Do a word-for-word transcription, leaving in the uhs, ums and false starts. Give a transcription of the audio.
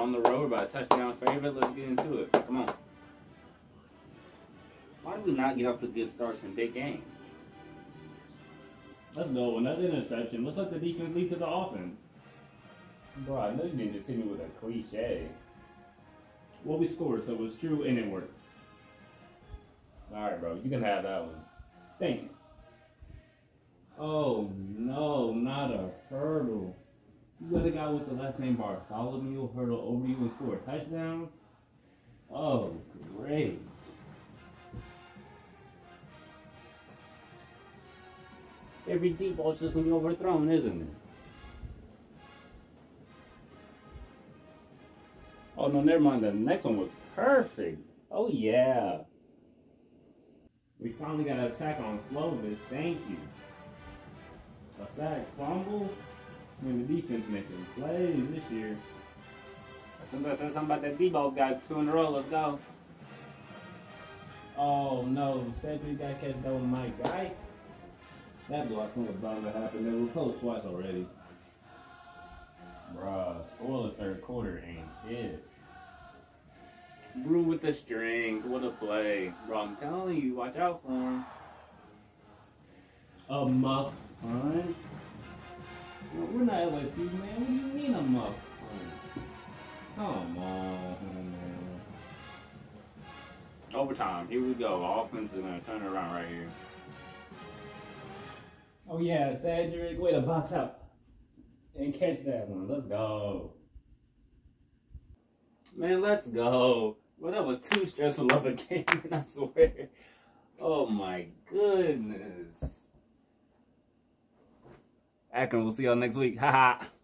We're on the road by a touchdown favorite. Let's get into it. Come on. Why do we not get off to good starts in big games? Let's go. Another interception. Let's let the defense lead to the offense. Bro, I know you didn't just hit me with a cliche. Well, we scored, so it was true and it worked. Alright, bro. You can have that one. Thank you. Oh, no. Not a hurdle. You got a guy with the last name Bartholomew hurdle over you and score a touchdown? Oh, great. Every deep ball's just going to be overthrown, isn't it? Oh, no, never mind. The next one was perfect. Oh, yeah. We finally got a sack on Slovis. Thank you. A sack fumble? I mean, the defense making plays this year. As soon as I said something about that D-ball guy, two in a row, let's go. Oh, no. Cedric got catch that with Mike, right? That block from the bottom that happened. They were close twice already. Bruh, spoilers third quarter ain't it. Brew with the string. What a play. Bro, I'm telling you, watch out for him. A muff punt? Well, we're not L S U, man. What do you mean a muff punt? Come on, man. Overtime. Here we go. Our offense is going to turn around right here. Oh, yeah. Cedric, wait, a box out. And catch that one. Let's go. Man, let's go. Well, that was too stressful of a game, I swear. Oh, my goodness. Akron, we'll see y'all next week. Ha ha.